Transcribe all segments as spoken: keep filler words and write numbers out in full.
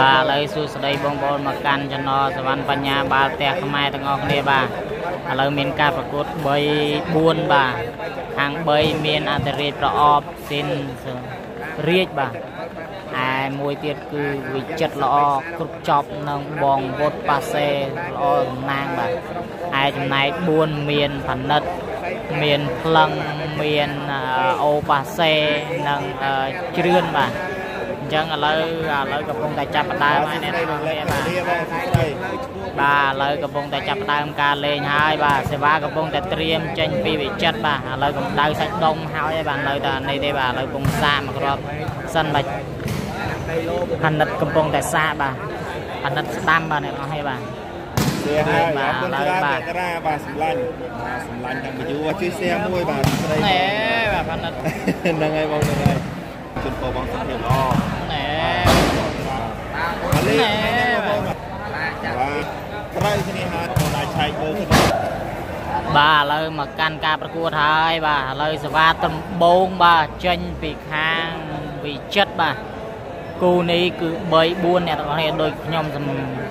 บาเลยสุดสดายบงบอลมากันจนอสวรรค์ปัญญาบาแตกทำไมต่างออกเนี่ยบาเราเมียนการประกวดใบบุญบาทางใบเมียนอัตเรศประอบสินเรียบบาไอ้มวยเตี้ยคือวิจัดล้อกรุบจอบน้องบองบดปาเซ่ล้อนางบาไอ้จำนายบุญเมียนผันนัดเมียนพลังเมียนโอปาเซ่น้องเชื่อนบาจังอะไรอะไรกับพงแต่จับได้ไหมเนี่ยบ้าอะไรกับพงแต่จับได้ของการเล่นให้บ้าเสวะกับพงแต่เตรียมเจนปีวิจัดบ้าอะไรกับได้สักดงเฮาไอ้บ้าเลยแต่ในได้บ้าเลยพงซามากรอบสั้นไปพันนัดกับพงแต่ซาบ้าพันนัดตามบ้าเนี่ยเราให้บ้าเสียให้บ้าเลยบ้าตระบ้าสำลันสำลันยังไปดูว่าชื่อเสียมวยบ้าเนี่ยบ้าพันนัดนั่งไงบ้างนั่งไงจนโปรบังคับเดือดร้อนมาเลยว่าใครที่นี่ฮะนายชายเบอร์ที่นี่บ้าเลยมาการการประกวดไทยบ้าเลยสวัสดิ์ตำบลบ้าเจนปีข้างปีจัดบ้ากูนี่คือใบบุญเนี่ยตอนนี้โดยยม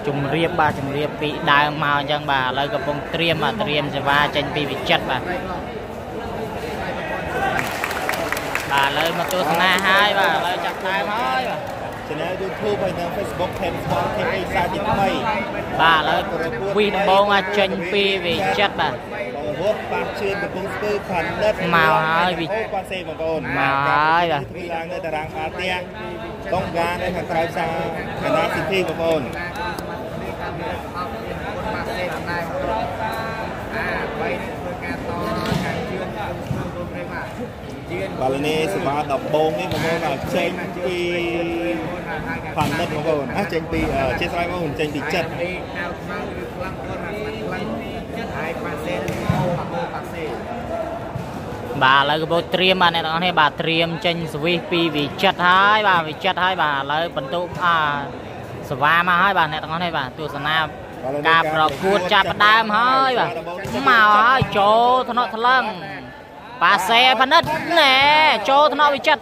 จุ่มเรียบบ้าจุ่มเรียบปีได้มาอย่างบ้าเลยกับวงเตรียมมาเตรียมสวัสดิ์เจนปีปีจัดบ้าบ้าเลยมาโจสนาไทยบ้าเลยจับไทยไทยจะได้ดูทูบไปทาง Facebook แทนสปอนเซอร์ที่สาธิตไปบ้าแล้ววีดบองอาเจนปีวิจัดบ้าโอ้โหปากเชื่อมกับพงศ์ปื้พันเลิศมาให้วิจัดมาให้บ้าที่ล้างในตารางอาเตียต้องการในทางไทยสาวคณะสิทธิบุคคลบาลนี้สมาดับบงนี่ผมว่าเราเจนปีผ่านเลิศของเราอ่ะเจนปีเออเจนสไลด์ของเราเจนปีเจ็ดบาเลยก็บอกเตรียมมาในตอนนี้บาเตรียมเจนสวีปีวิจัดให้บาวิจัดให้บาเลยบรรทุกอ่าสวามาให้บาในตอนนี้บาตัวสนามการประกวดจับประดามให้บาเมาให้โจทนทะลังปาเซ่พันนัดแน่โจทนอวิจัด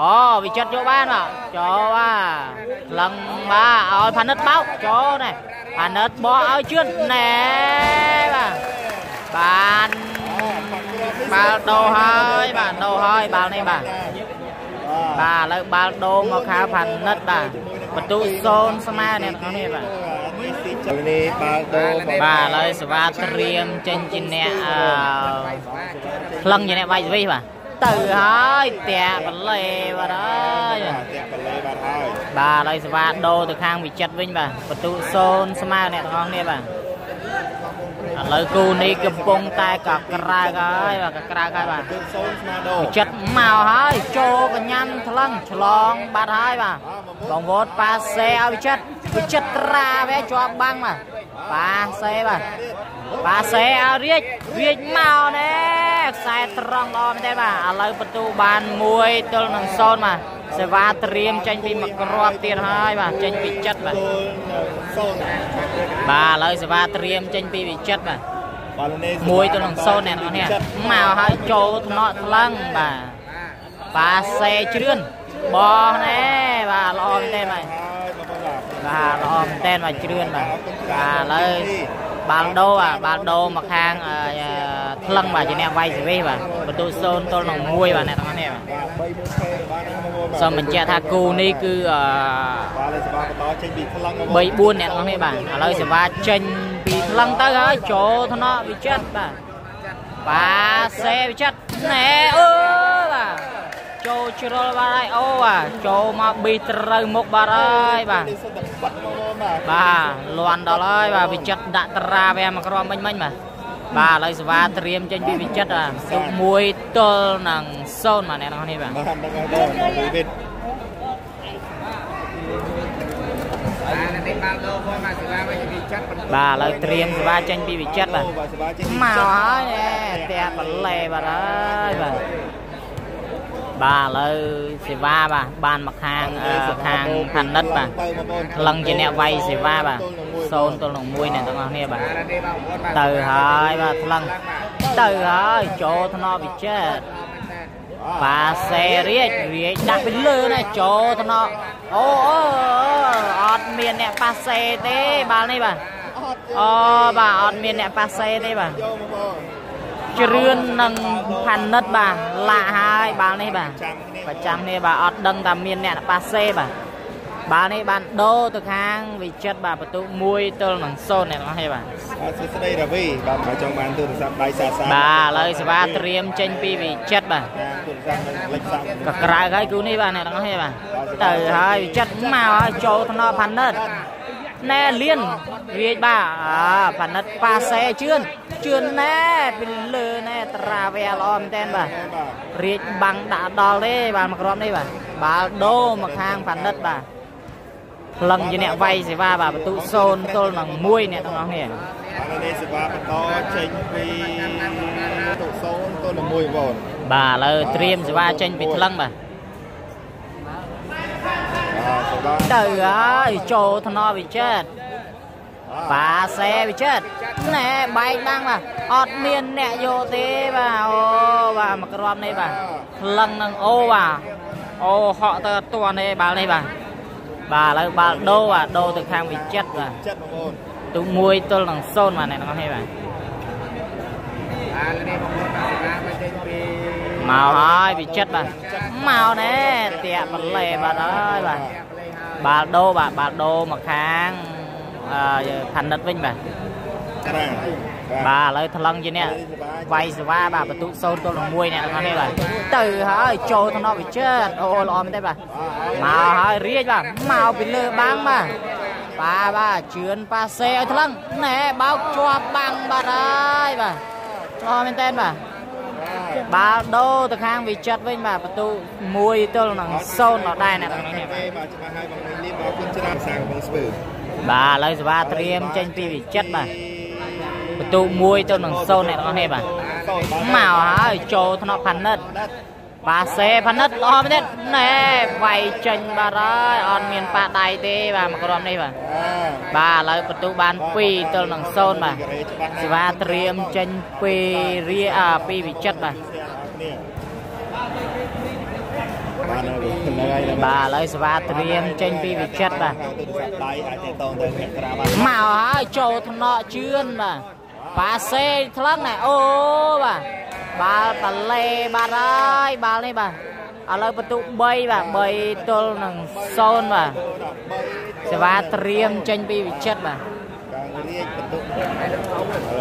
อ๋อวิจัดโยบ้านว่ะโจว่าลังบ้าเอาพันนัดเบ้าโจเนี่ยพันนัดบ่เอาเชื่อนแน่บ้าบ้านบ้าโดห้อยบ้าโดห้อยบ้านี่บ้าบ้าแล้วบ้าโดมาข้าวพันนัดบ้าประตูโซนสมาเนี่ยเขาเนี่ยบ้าบ้าเลยสวัสดิ์เรียมเจนจินเนี่ยพลังอย่างนี้ไปสิบ้าตื่นให้เตะบอลเลยบ้าเลยบ้าเลยสวัสดิ์โดตัวข้างวิจัดวิ่งบ้าประตูโซนสมาเนี่ยท้องเนี่ยบ้าเลยกูนี่กำปงตายกับกระไรบ้ากระไรบ้าวิจัดเมาให้โจกันยำพลังฉลองบ้าให้บ้าบองโวดปาเซอวิจัดวิจัดราเวจวบบังบ้าปาเซ่บ้าปาเซ่เอาเรียกเรียกเมาเนี่ยใส่ตรองรอไม่ได้บ้าอะไรประตูบานมวยตัวหนังโซนมาเสวาเตรียมเจนปีมากรอบเตียนให้บ้าเจนปีจัดบ้าบ้าเลยเสวาเตรียมเจนปีปีจัดบ้ามวยตัวหนังโซนเนี่ยเนี่ยเมาให้โจทนอทลังบ้าปาเซ่เชื่อนบอเนี่ยบ้ารอไม่ได้ไหมบ้าล้อมเต้นมาเชื่อนบ้าบ้าเลยบางโดอ่ะบางโดมาคางพลังบ้าจีเนียไวสิวิบ้าประตูโซนตัวหนองมวยบ้าเนี่ยตรงนี้บ้าสมัยเจ้าทากูนี่คือใบบุญเนี่ยตรงนี้บ้าเลยสิว่าเจนปีพลังตั้งให้โจทนอวิจัดบ้าบ้าเซวิจัดแน่เออบ้าโจชโรบาร์โอ้อะโจมาบีตรมุกบาร์บ้าบ้าลวนดอลบ้าวิจัดดัตราเวมากรอมไม่ไม่มาบ้าเลยสวัสดิ์เตรียมเจนวิจัดอ่ะสุมวยตัวหนังโซนมาเนี่ยน้องนี่บ้าบ้าเลยเตรียมสวัสดิ์เจนวิจัดบ้ามาเนี่ยแต่บอลเลยบ้าบ้าบ้าเลยสิว่าบ้าบ้านมาคางเออคางพันนัดบ้าลังจีเนียไวสิว่าบ้าโซนตัวหลงมวยเนี่ยต้องเอาเนี่ยบ้าตื่นให้บ้าลังตื่นให้โจทนอวิจัดบ้าเซเรียเรียดักเป็นเลื่อนนะโจทนอโอ้ออด มียนเนี่ยปาเซเต้บ้านนี่บ่อ๋อบ่าอดเมียนเนี่ยปาเซเต้บ่เจริญนังพันนัดบ่าละหายบ้านนี่บ่ประจำนี่บ่าอดดังตามเมียนเนี่ยปาเซบ่าบ้านนี่บ้านโดตึกห้างวิจัดบ่าประตูมวยตัวหนังโซนเนี่ยมาให้บ่าสุดสุดได้ระวีบ้านประจำบ้านตุนซับใบซาซาบ่าเลยสบายเตรียมเจนปีวิจัดบ่าก็กลายกายกูนี่บ้านเนี่ยต้องให้บ่าแต่หายจัดมาให้โจทนอพันนัดแน่เลี้ยนวีบ้าอ่าพันนัดปาเซเชื่อนเชื่อนแน่เป็นเลือแน่ตราเวลอมแทนบ่าเรียบังตาดอลเลยบ้านมากรอบนี่บ่าบ้านโดมาข้างพันนัดบ่าลังยีเนี่ยไวสิว่าแบบประตูโซนตัวหนังมวยเนี่ยต้องน้องเนี่ยอันนี้สิว่าประตูเชนปีประตูโซนตัวหนังมวยบ่นบ่าเลยเตรียมสิว่าเชนปีลังบ่าเต๋อโจทนอวิเชตป่าเซวิเชตเนี่ยใบดังบ่าอดเมียนเนี่ยโยเต้บ่าโอ้บ่ามากรอบนี่บ่าลังนังโอบ่าโอเหาะเตอตัวนี่บ่านี่บ่าบ่าแล้วบ่าโดว่ะโดตึกทางวิจัดว่ะตุ้มมวยตัวหลังโซนมาเนี่ยน้องให้บ่าเมาหอยวิจัดบ่าเมาเนี่ยเตะบอลเลยบ่าน้อยบ่าบ่าโดบ่าบ่าโดมาค้างพันนัดวิ่งบ่าบ่าเลยทะลังยีเนี่ยไวสว่าบ่าประตูโซนตัวหลังมวยเนี่ยน้องให้บ่าเต๋อหอยโจทนอวิจัดโอ้ล้อมได้บ่ามาหาเรียกว่ามาเอาไปเลยบางมาป้าบ้าเชือนป้าเซไอ้ทั้งแหน่บ้าชัวบังบ้าได้บ้าชัวเป็นเต้นบ้าบ้าโดตึกห้างวิจัดวิ่งบ้าประตูมวยตัวหนังโซนเราได้นะตรงนี้เนี่ยบ้าเลยสิบ้าเตรียมเจนปีวิจัดบ้าประตูมวยตัวหนังโซนเนี่ยตรงนี้บ้ามาหาโจทนอพันนัดปาเซพันนัดล้อมเด็ดแน่ไวเจนบาร์ไรออนเมียนปาไดเต้บ่ามากรอมนี่บ่าบ่าเลยประตูบานปีตัวหนังโซนบ่าสิว่าเตรียมเจนปีเรียปีวิจัดบ่าบ่าเลยสิว่าเตรียมเจนปีวิจัดบ่ามาหาโจทนอเชื่อนบ่าปาเซทลักไหนโอ้บ่าบ่าตะเลบ่าได้บ่าเลยบ่าเอาเลยประตูใบบ่าใบตัวหนังโซนบ่าสิว่าเตรียมเจนปีวิจัดบ่า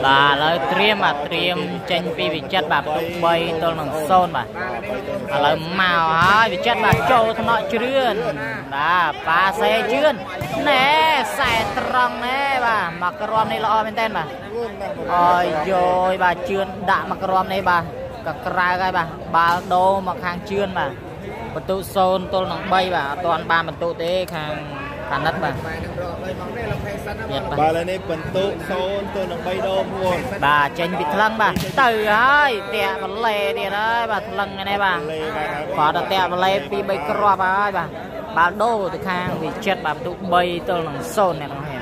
บ่าเลยเตรียมบ่าเตรียมเจนปีวิจัดบ่าประตูใบตัวหนังโซนบ่าเอาเลยมาหาวิจัดบ่าโจทนอเชื่อนบ่าปาเซเชื่อนแน่ใส่ตรองแน่บ่ามากรอมในละออเป็นเต้นบ่าโอ้ยโยบ่าเชื่อนด่ามากรอมในบ่ากับกลายกันบ่าบ่าโดมาข้างเชื่อนบ่าประตูโซนตัวหนังใบบ่าตอนบ่าประตูเตะข้างพันนัดบ่าบ่าเลยนี่ประตูโซนตัวหนังใบโดม่วงบ่าเจนปิดลังบ่าเต๋อเฮ้ยเตะบอลเลยเตะได้บ่าลังไงได้บ่าขอเตะบอลเลยปีใบกรอบบ่าบ่าบ่าโดตัวข้างวิจัดบ่าประตูใบตัวหนังโซนเนี่ยต้องเห็น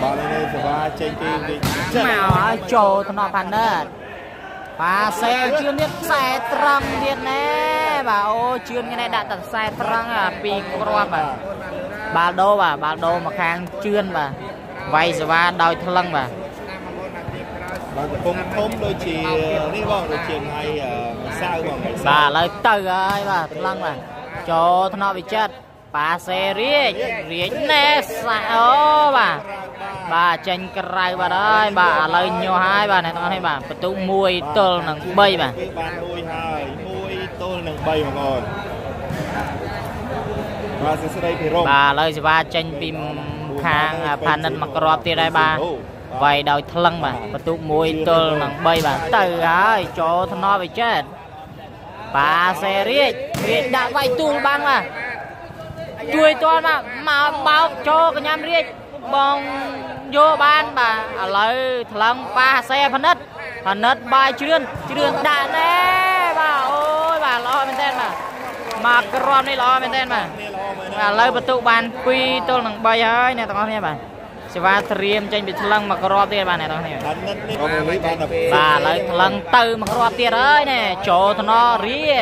บ่าเลยสิว่าเจนปีวิจัดมาหาโจทนอพันนัดปาเซเชื่อนเนี่ยใส่ตรังเดียนแน่บ่าโอเชื่อนยังไงด่าตัดใส่ตรังอ่ะปีกรอบบ่าบ่าโดบ่าบ่าโดมาข้างเชื่อนบ่าไวสิว่าดอยทลังบ่าคงทมโดยเชียร์นี่บ่โดยเชียร์ไงอ่ะซาบ่บ่าเลยเตยบ่าทลังบ่าโจทนอวิจัดปาเซเรียกเรียกแน่ใส่โอบ่าบ่าเจนกระไรบ่าได้บ่าเลยโยหายบ่าเนี่ยต้องให้บ่าประตูมวยตัวหนังใบบ่าบ่าเลยสิว่าเจนปีข้างพันนัดมากรอบตีได้บ่าไวดอยทลังบ่าประตูมวยตัวหนังใบบ่าเตยหายโจทนอไปเจ็ดปาเซเรียกเรียกด่าไวตูบ้างบ่าช่วยตัวมามาเบาโจกันยามเรียกบองโยบ้านบ่าอะไรทลังปาเซพันนัดพันนัดใบเชื่อนเชื่อนด่าแน่บ่าโอ้ยบ่าล้อเป็นเต้นบ่ามากรอบนี่ล้อเป็นเต้นบ่าบ่าเลยประตูบานปีตัวหนังใบเฮ้ยเนี่ยตรงนี้บ่าสิว่าเตรียมใจบิดทลังมากรอบเตี้ยบ่าเนี่ยตรงนี้บ่าเลยทลังเติมมากรอบเตี้ยเลยเนี่ยโจทนอเรีย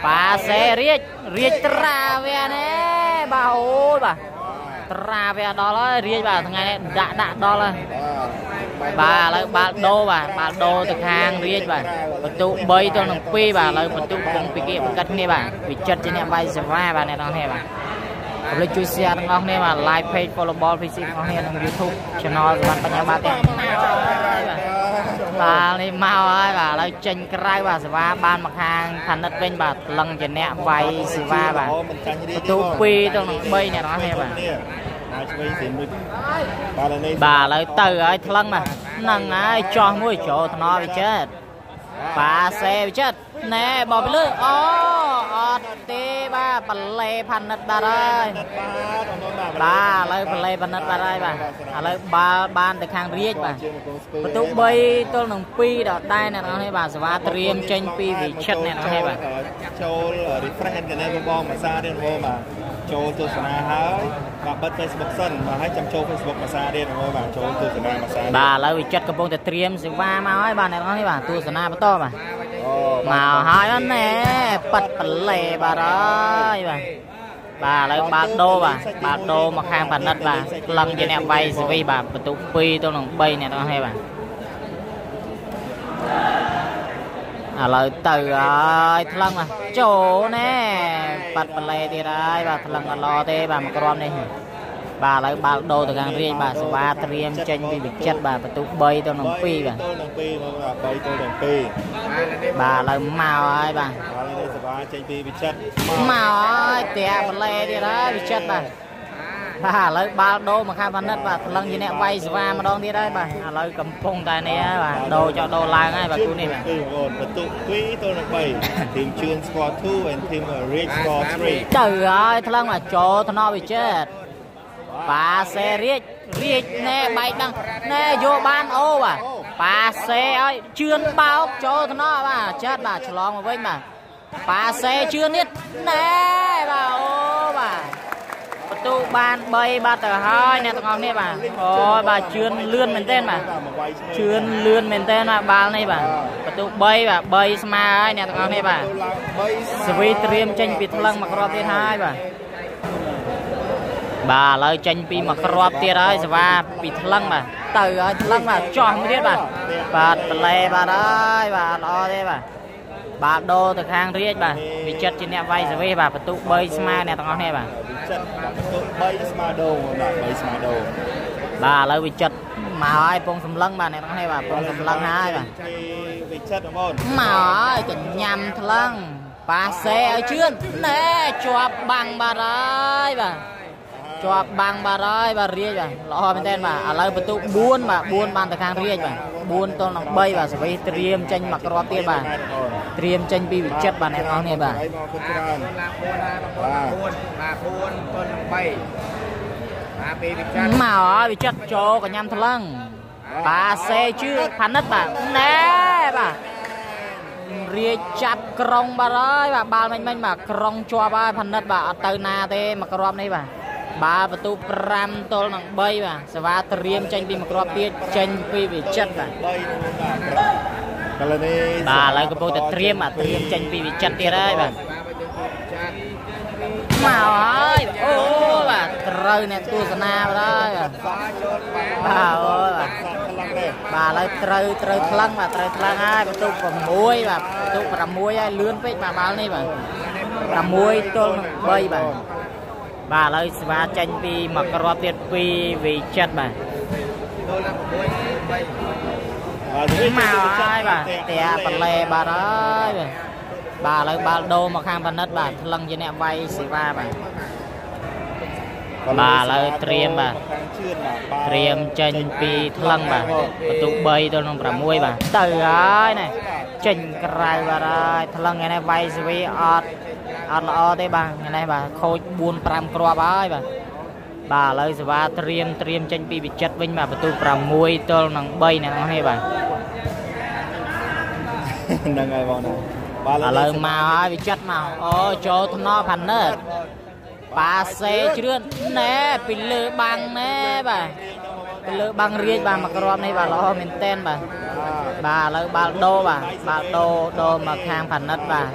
ก ปลาเสเรียเรียตราเวียเน่บ่าวบ่าตราเวียดอลเรียบ่าทั้งไงด่าด่าดอลบ่าเลยบ่าโดบ่าบ่าโดตึกหางเรียบ่าประตูใบตัวหนังปีบ่าเลยประตูคงปีเก็บกัดนี่บ่าวิจัดจะเนี่ยใบสวายบ่าเนี่ยน้องเนี่ยบ่าผมเลยช่วยเชียร์น้องเนี่ยบ่าไลฟ์เพจฟอลโล่บอลฟิสิกส์น้องเนี่ยทางยูทูบช่องวันปัญญาบาเต้บ่าเลยมาเลยบ่าเลยเจนใกล้บ่าสวายบ้านมาทางทันนัดเป็นบ่าลังจะเนี่ยใบสวายบ่าประตูปีตัวหนังใบเนี่ยน้องเนี่ยบ่าบ่าเลยเตยไอ้ทลังมานั่งไอ้จอมวยโจทนอไปเช็ดป่าเซไปเช็ดแน่บอกไปเลยอ๋อเตบ้าปลาเลพันนัดบาร์เลยบ้าเลยปลาเลพันนัดบาร์เลยบ้าอะไรบ้าบ้านแต่ข้างเรียกบ้าประตูใบตัวหนึ่งปีดอกได้เนี่ยน้องให้บ้าสวัสดิ์เตรียมเจนปีวิชัดเนี่ยน้องให้บ้าโจลรีเฟรนกันเนี่ยบอมมาซาเดนโฮมาโจลตัวสนาหากับบัตรเฟซบุ๊กสั้นมาให้จำโจลเฟซบุ๊กมาซาเดนโฮมาโจลตัวสนามาซาบ้าเลยวิชัดกระโปรงแต่เตรียมสิว่ามาให้บ้าเนี่ยน้องให้บ้าตัวสนาประตูบ้ามาหายอันแน่ปัดปลาเลบ้าเลยบ้าบ่าเลยบาโดบ่าบาโดมาข้างพันนัดบ่าลังจะเนี่ยใบสวีบ่าประตูปีตัวหนึ่งใบเนี่ยต้องให้บ่าอะไรเตยทลังมาโจแน่ปัดปลาเลตีได้บ่าทลังรอเตะบ่ามากรอมนี่บ่าเลยบาโดตัวกลางเรียบ่าสวาเตรียมเจนบีบิจัดบ่าประตูใบตัวหนึ่งปีบ่าบ่าเลยมาไอ้บ่ามาเตะบอลเลยดีนะวิจัดไปบ้าเลยบาโดมาข้างพันนัดไปพลังยีเนี่ยไวสวามาดองดีได้ไปเลยกำพงแต่เนี่ยไปโดจะโดลายง่ายแบบกูนี่ไปประตูคุยตัวหนึ่งไปทีมเชียร์สกอร์ทูและทีมเรดสกอร์ทรีเจอไอ้พลังมาโจทนอวิจัดปาเซเรียเรียแน่ใบดังแน่โยบานโอ้ว่ะปาเซไอ้เชียร์บ้าโจทนอว่ะจัดมาฉลองมาเว้ยมาป่าเซชื่อนิดแน่บ่าโอ้บ่าประตูบานใบบ่าเต๋อหอยเนี่ยต้องเอาเนี่ยบ่าโอ้บ่าชื่อเลื่อนเหม็นเต้นบ่าชื่อเลื่อนเหม็นเต้นบ่าบาลนี่บ่าประตูใบบ่าใบสมาเนี่ยต้องเอาเนี่ยบ่าสวีเตรียมเจนปิดพลังมากรอบที่ท้ายบ่าบ่าเลยเจนปีมากรอบที่ได้สว่าปิดพลังบ่าเต๋อพลังบ่าจ่อไม่ได้บ่าบ่าเล่บ่าได้บ่ารอได้บ่าบาโดตัวข้างเรียกบ่าวิจัดจีเนี่ยไวสวีบ่าประตูใบสมาเนี่ยต้องเอาเนี่ยบ่าประตูใบสมาโดบ่าใบสมาโดบ่าเลยวิจัดมาไอ้ปงสำลังบ่าเนี่ยต้องให้บ่าปงสำลังหายบ่าวิจัดมาไอ้จะยำทะลังปาเซเอาเชื่อนแน่จวบบังบ่าเลยบ่าจวบบังบ่าเลยบ่าเรียกบ่ารอเป็นเต้นบ่าอะไรประตูบุญบ่าบุญบานตัวข้างเรียกบ่าบุญตัวน้องใบบ่าสวีเตรียมจังหมักรอบเตี้ยบ่าเตรียมเจนปีวิจัดบ้านไอ้น้องเนี่ยบ้านมาอ๋อวิจัดโจกับยำทะลังปลาเซชื่อพันนัดบ้านแน่บ้านเรียจับกรงบ้านเลยบ้านบ้านมันมันบ้านกรงชัวบ้านพันนัดบ้านเตอร์นาเต้มากรอบนี้บ้านบ้านประตูพรำตัวหนังใบบ้านสวัสดิ์เตรียมเจนปีมากรอบเตี้ยเจนปีวิจัดบ้านบ่าเลยก็พวกจะเตรียมอ่ะเตรียมจันปีวิจันตีได้บ่ามาเลยโอ้บ่าเราเนี่ยตัวสนาบ่าเลยบ่าโอ้บ่าบ่าเลยเตยเตยคลั่งบ่าเตยคลั่งให้ประตูประมุยบ่าประตูประมุยให้เลื่อนไปบ่าบ้านนี่บ่าประมุยตัวใบบ่าบ่าเลยสวาจันปีมากรอบเตี้ยปีวิจันบ่ามาไอ้บ่าเตะปลาเลบ่าเลยบ่าเลยบ่าโดมาข้างพันนัดบ่าทลังจะเนี่ยไวสิว่าบ่าบ่าเลยเตรียมบ่าเตรียมเจนปีทลังบ่าประตูใบตัวน้องประมวยบ่าเตะไอ้เนี่ยเจนกลายบ่าเลยทลังเนี่ยไวสิวีออดออดออดได้บ่าเนี่ยบ่าโคตรบุญปรามกรอบไอ้บ่าบ่าเลยสวาเตรียมเตรียมเจนปีวิจัดวิ่งมาประตูประมวยตัวน้องใบเนี่ยน้องให้บ่าอะไรมาวิจัดมาโอ้โจทนอพันเนอร์ปาเซเชื่อนแน่ปิลเลบังแน่บ่า ก็เลือกบางเรียบางมากรอบในบางล้อเมนเทนบางบางเลือกบางโดบางบางโดโดมาคางผ่านนัดบาง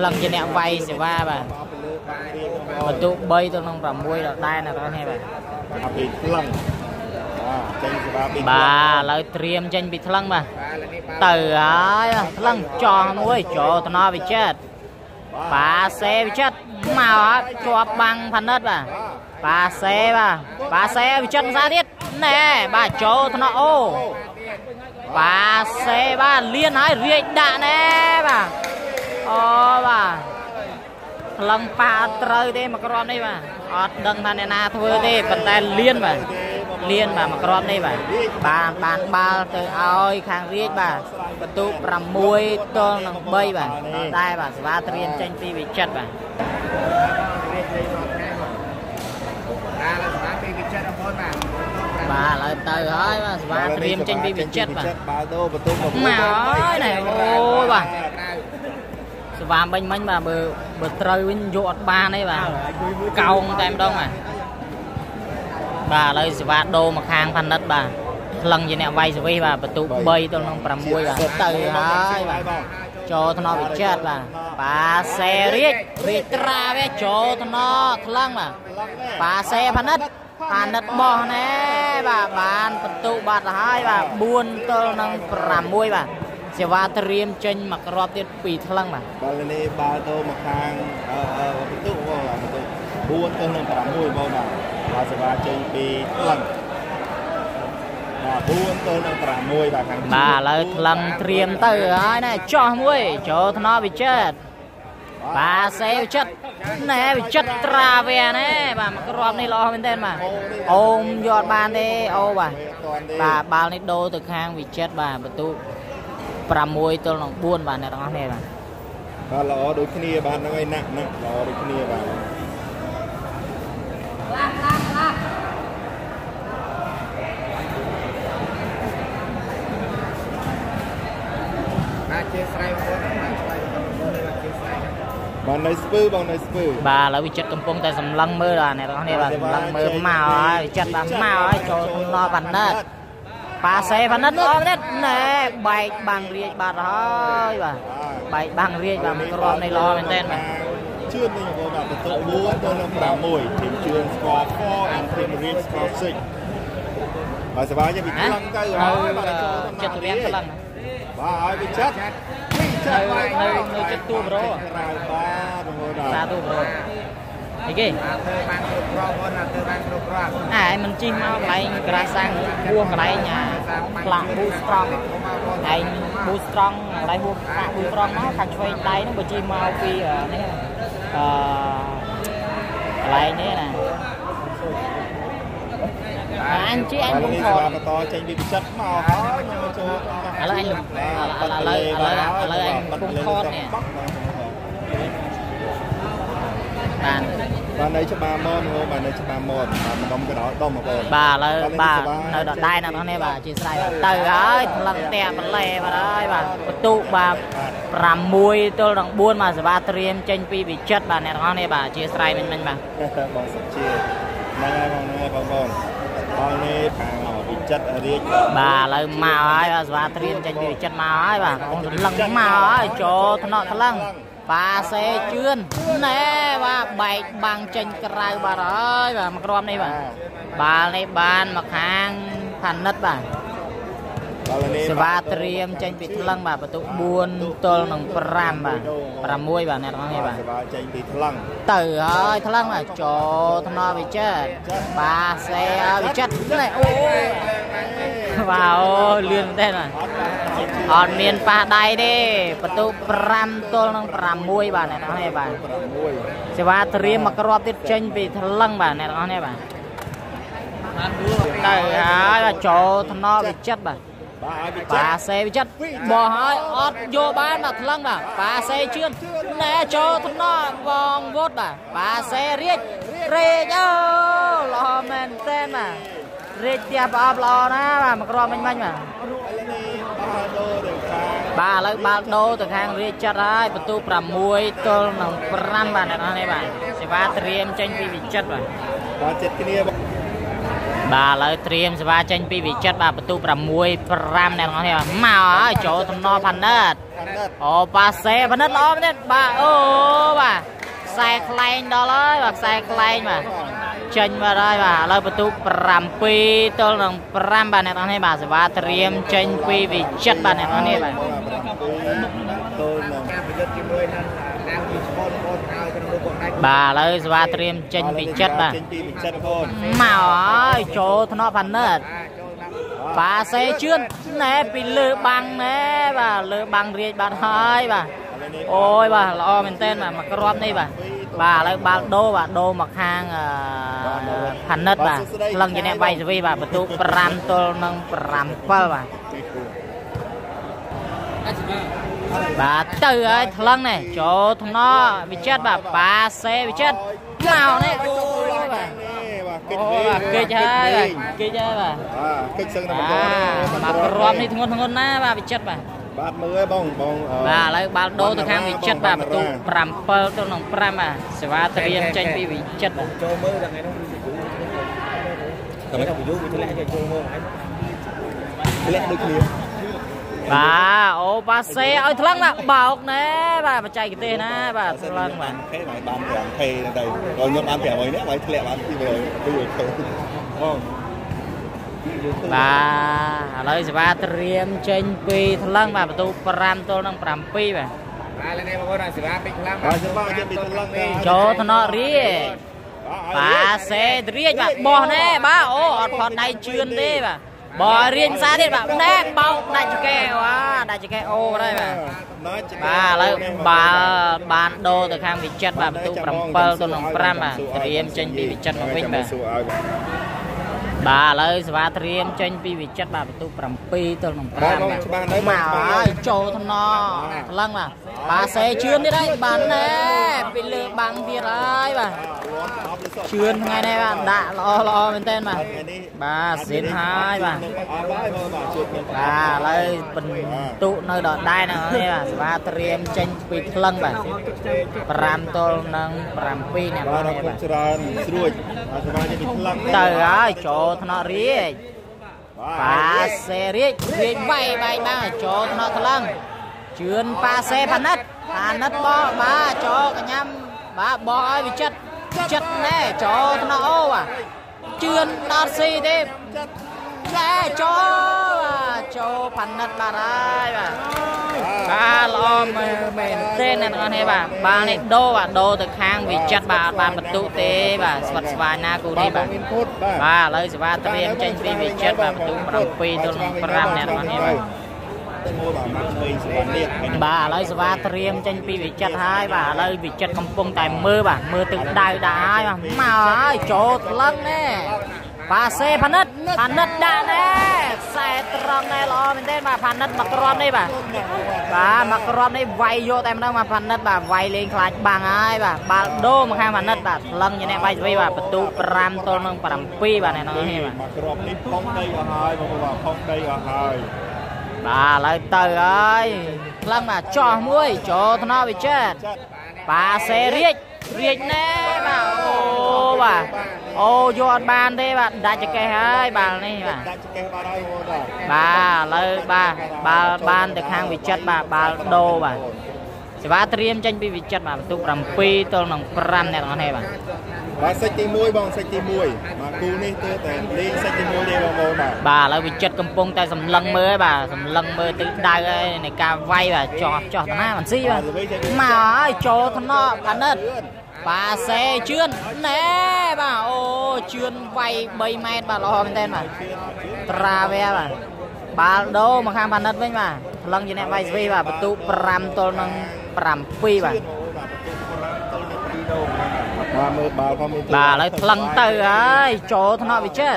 หลังจะแนวไวเสียว่าบางประตูใบตรงนั้นแบบมวยเราได้นะเราให้บางบางเราเตรียมเจนบิดพลังบางเต๋อพลังจองมวยโจตนอไปเช็ดปาเซไปเช็ดมาจวบบางผ่านนัดบางปาเซบ่าปาเซวิจันซาดิสแน่บาโจธนโอปาเซบ่าเลี้ยนให้เรียดะแน่บ่าโอ้บ่าพลังปาเตยเด้มากรอบนี่บ่าอดดังทันในนาทเวเด้ปันแต่เลี้ยนบ่าเลี้ยนบ่ามากรอบนี่บ่าบานบานบาเตยเอาคางเรียดบ่าประตูประมวยต้นนังใบบ่าได้บ่าสวาเตรียนเจนตีวิจันบ่าบาลอยเตยเฮ้ยมาบาเตรียมเจนบีบีเจ็ดบามาเฮ้ยเนี่ยโอ้บาบาเบนเบนบาเบอร์เบอร์เตยวินโยดบาเนี่ยบาเก่าของแต่มดองอ่ะบาเลยบาโดมาคางพันนัดบาพลังยังเนี่ยไวสวีบาประตูใบตรงนั้นประมวยบาเตยเฮ้ยบาโจธนอบีเจ็ดบาปาเซริกวิตราเวโจธนอพลังบาปาเซพันนัดผ่านนัดบอลแน่บ่าบานประตูบาดให้บ่าบุญเตอร์นังปรามวยบ่าเสวาเตรียมเจนมากรอบเด็ดปีทลังบ่าบอลนี้บาโตมาคางเอ่อประตูบอลประตูบุญเตอร์นังปรามวยบอลบ่าบาเสวาเจนปีทลังบ่าบุญเตอร์นังปรามวยบ่าคางบ่าเลยทลังเตรียมเตอร์ให้แน่จ่อมวยโจธนวิเชษปาเซวิจัดแน่วิจัดตราเวแน่บ่ามากรอบนี่รอเป็นเต้นมาอมยอดบานเด้โอ้บ่าบ่าบาลนี่โดตึกห้างวิจัดบ่าประตูประมวยตัวหลังบ้วนบ่าในตรงนั้นเองบ่าบ่าล้อโดยขณีบ่าน้อยหนักนะล้อโดยขณีบ่ามาเจสไรบอลในสปือบอลในสปือบาแล้ววิจัดกำปองแต่สำลังมือล่ะเนี่ยตอนนี้ล่ะสำลังมือมาอ๋อวิจัดมามาอ๋อโจนอบันนัดปาเซบันนัดอ๋อเนี่ยใบบางเรียบาร์อ๋อบ่าใบบางเรียบาร์มันกรอบในล้อเป็นเต้นไหมเชื่อมนี่ของเราเป็นตัวบัวตัวน้ำตาโมยทีมเชื่อมสกอร์ข้ออันเทมเรียสกอร์ซิกบาสบายจะบิดพลังใจอ๋อบาจัดตัวเลี้ยงพลังบาอ๋อวิจัดเฮ้ยเฮ้ยเจ็ดตู้โร่ตาตู้โร่ไอ้กี้ไอ้มันจิ้มเอาไปกระซังบัวอะไรเนี่ยปลาบูสตรองไอ้บูสตรองอะไรพวกปลาบูสตรองนะขัดช่วยไล่น้องบัวจิ้มเอาไปเนี่ยอะไรเนี่ยนะanh chứ anh cũng còn à lấy anh lục à lấy à lấy anh cũng còn nè bàn bàn đấy cho bà mòn thôi bàn đấy cho bà mòn bà đông cái đó đông một bồn bà là bà nơi đó đây nè nó nè bà chỉ sai từ ấy lần tè mình lè bà đấy bà tụ bà làm muối tôi đang buôn mà bà triền trên pi bị chết bà nè nó nè bà chỉ sai mình mình bà bà lời màu ấy bà thiên trên bìa chân màu ấy bà con lăng màu ấy cho thằng nọ thằng lăng bà xe chuyên nè bà bảy bằng trên cày bà đấy bà mặc rom này bà bà này bàn mặc hàng thành đất bà bà thiên trên bìa lăng bà tụ buôn tôi nòng pram bà pram muối bà nè thằng này bà từ hơi thằng lăng là cho thằng nọ bị chết bà xe bị chết này vàoเลื่อนได้หน่อยอ่อนเมียนปลาได้ดิประตูปรำตัวนั่งปรำมวยบ้านไหนต้องให้บ้านเสวาเตรียมมากรอบติดเจนไปทะลังบ้านไหนต้องให้บ้านแต่ละโจทนอวิจัดบ้านปลาเซวิจัดบ่อหอยออดโยบ้านมาทะลังบ้านปลาเซเชื่อนแหน่โจทนอวองวดบ้านปลาเซเรียกเรียกลอแมนเต้นบ้านเรียกเตียบอบลอนะบ้ามากรอบมันมันบ้าบ้าเลยบ้าโดตัวข้างเรียกจะได้ประตูปรำมวยตัวหนังปรำบ้านไหนบ้านเสวาเตรียมเจนปีวิจัดบ้านบ้าเจ็ดที่นี่ bà lợi triêm sẽ ba chân pi vị chất bà bật tu bà muối pram này còn theo mà ở chỗ thằng no pan đất ô ba xe pan đất lóp đấy bà ô bà xe klein đó đấy bà xe klein mà chân bà đây bà lợi bật tu pram pi tôi là pram bà này còn theo bà sẽ ba triêm chân pi vị chất bà này còn theo bà bà lấy và trim trên vị chất bà mà ơi chỗ nó phần nữa bà xe chuyên nè bị lừa băng nè bà lừa băng riêng bà hai bà ôi bà lo mình tên mà mặc rộp đi bà bà lấy bà đô bà đô mặc hàng phần nứt bà lần gì nè bay vì bà bật tu pram tol nâng pram phơ bà bà từ ấy lần này chỗ thằng nó bị chết bà bà xe bị chết nào đấy kịch chơi kịch chơi bà kịch sưng bà bà rôm đi thằng con na bà bị chết bà bà mới bong bong bà lấy bà đô từ khang bị chết bà tụ pram pearl tụ nòng pram bà sẽ ba tiền tranh bị bị chết bà cho mới là ngày nó bà ô bà xe ơi thằng là bảo nè bà bà chạy cái tên á bà thằng là cái này bán thẻ thề đây rồi nhóm bán thẻ mới nữa máy lẹ bán đi rồi đi rồi không bà lấy gì ba tiêm trên pi thằng bà tụ pram tôi đang pram pi bà cho thằng nó rí bà xe rí bà bò nè bà ô còn này chuyên đi bà bỏ riêng xa đi bà nè bao đại chỉ keo á đại chỉ keo đây bà bà lấy bà bán đô từ khang bị chết bà tu pram pearl tu nòng pram bà tiêm trên bị chết một vinh bà bà lấy bà tiêm trên bị chết bà tu pram pi tu nòng pram mà ơi trâu thằng nó lăng mà bà xe chuyên đi đấy bán nè bị lừa bằng tiền đấy bà chuyên ngày nay bà đã lo lo bên tên mà bà xin hai bà bà lấy bình tụ nơi đó đây nè bà tiêm trên bị lăng bà pram tu nòng pram pi nè bà trời ơi chỗ thằng nó riết bà xe riết riết bay bay ba chỗ thằng nó lăng chuyên ba xe phan nết phan nết bó ba cho cả nhâm ba bó ai bị chết chết nè cho nó ô à chuyên taxi đi nè cho cho phan nết bà đây bà ba lo mền tên này con hay bà ba này đô bà đô từ khang bị chết bà bà bật tụ tê bà vật vài na cụ đi bà ba lấy ba tây em tranh vì bị chết bà bật tụ bằng phi tôi bằng ram nè con hay bà bà lấy ba tiêm trên pi bị chật hai bà lấy bị chật cầm bông tại mưa bà mưa từ đài đá mà mà chỗ lăng nè bà xe phan nứt phan nứt đã nè xe tròn này lo mình tên bà phan nứt mặc tròn đây bà bà mặc tròn đây vay vô tem đâu mà phan nứt bà vay lên khái bằng ai bà bà đô mà hai phan nứt bà lăng như này vay vay bà bật tu pram tôi nâng pram pi bà này nó nghe bà bà lấy từ ơi lăng là cho muối cho thằng nó bị chết bà xe riết riết nè bà ô bà ô do ban thế bà đại chỉ kê hai bà này bà bà lấy bà bà ban được hàng bị chết bà bà đô bà sẽ ba tiêm tranh bị bị chết bà tu pram pi tôi nòng pram này nó này bà bà sách tí muối bông sách tí muối mà cú này tôi tèn đi sách tí muối đi bông bông bà bà lại bị chết cầm bông tay sầm lăng mới bà sầm lăng mới tự đai này cà vay bà cho cho thằng na làm gì bà mà ơi cho thằng nó thằng nết bà xe chuyên nè bà ô chuyên vay bay mét bà lo bên tên bà trave bà bà đô mà khang bà nết với bà lăng gì này vay gì bà bật tu pram tôi nâng pram pi bà bà lấy lăng từ ấy chỗ thằng nó bị chết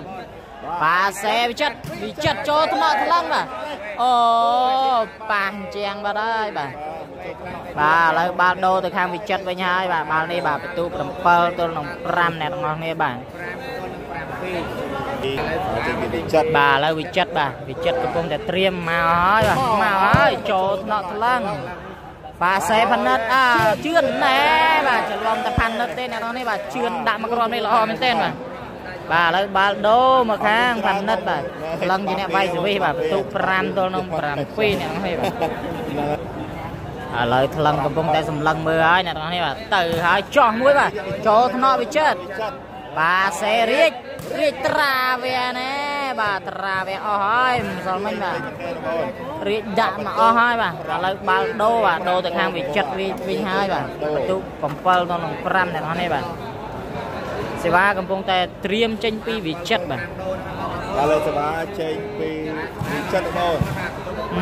bà xe bị chết bị chết chỗ thằng nó thằng lăng bà ô bàn chèn bà đây bà bà lấy ba đô từ khang bị chết với nhau bà bà này bà tu tầm pơ tôi nòng pram nè ngon nghe bà bà lấy bị chết bà bị chết cái công để tiêm màu ấy bà màu ấy chỗ nó thằng lăng bà xe phan nết à chuyên nè bà chở lon ta phan nết tên này nó này bà chuyên đạm mặc rôm này lò mình tên mà บ่าแล้วบ่าโดมาค้างพันนัดบ่าลังจีเนี่ยใบสวีบ่าตุปรามตัวน้องปรามฟีเนี่ยน้องให้บ่าเลยลังกำปงแต่สำลังเมื่อไอ้เนี่ยน้องให้บ่าตื่นหายจ่อมุ้ยบ่าจ่อทนอไปเชิดบ่าเสรีรีตราเวียเนี่ยบ่าตราเวียอ๋อหอยมันสอนมันบ่ารีดะมาอ๋อหอยบ่าเลยบ่าโดบ่าโดแต่ข้างไปเชิดวีวีหายบ่าตุกำปงตัวน้องปรามเนี่ยน้องให้บ่าเสวากำปงแต่เตรียมเจนปีวิจัดบ่อะไรเสวาเจนปีวิจัดบ่